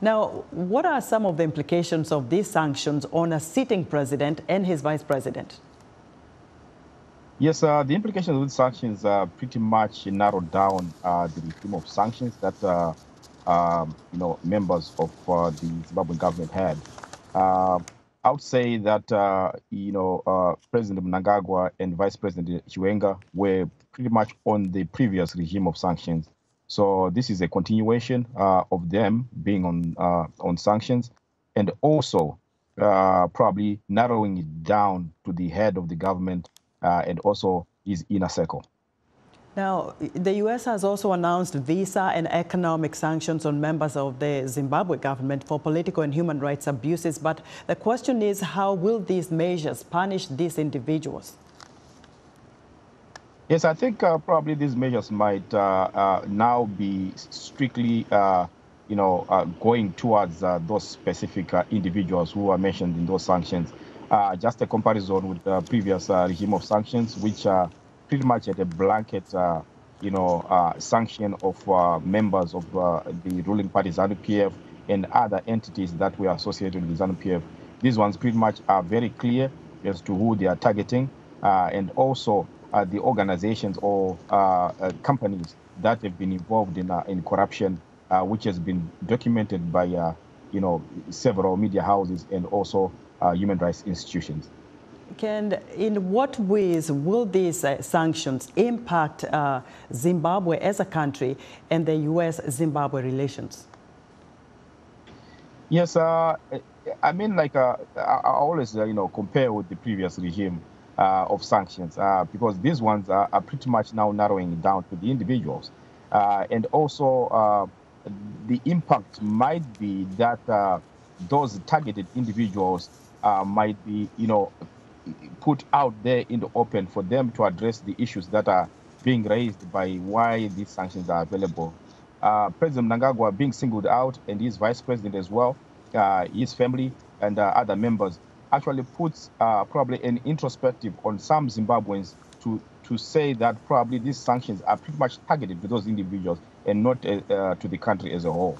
Now, what are some of the implications of these sanctions on a sitting president and his vice president? Yes, the implications of sanctions are pretty much narrowed down the regime of sanctions that members of the Zimbabwean government had. I would say that President Mnangagwa and Vice President Chiwenga were pretty much on the previous regime of sanctions. So this is a continuation of them being on sanctions, and also probably narrowing it down to the head of the government. And also his inner circle. Now, the U.S. has also announced visa and economic sanctions on members of the Zimbabwe government for political and human rights abuses. But the question is, how will these measures punish these individuals? Yes, I think probably these measures might now be strictly, going towards those specific individuals who are mentioned in those sanctions. Just a comparison with the previous regime of sanctions, which pretty much had a blanket, sanction of members of the ruling party ZANU-PF and other entities that were associated with ZANU-PF. These ones pretty much are very clear as to who they are targeting, and also the organizations or companies that have been involved in corruption, which has been documented by, several media houses and also human rights institutions. Ken, in what ways will these sanctions impact Zimbabwe as a country and the U.S.-Zimbabwe relations? Yes, I mean, I always, compare with the previous regime of sanctions because these ones are pretty much now narrowing it down to the individuals. And also, the impact might be that those targeted individuals might be, put out there in the open for them to address the issues that are being raised by why these sanctions are available. President Mnangagwa being singled out, and his vice president as well, his family and other members, actually puts probably an introspective on some Zimbabweans to say that probably these sanctions are pretty much targeted to those individuals and not to the country as a whole.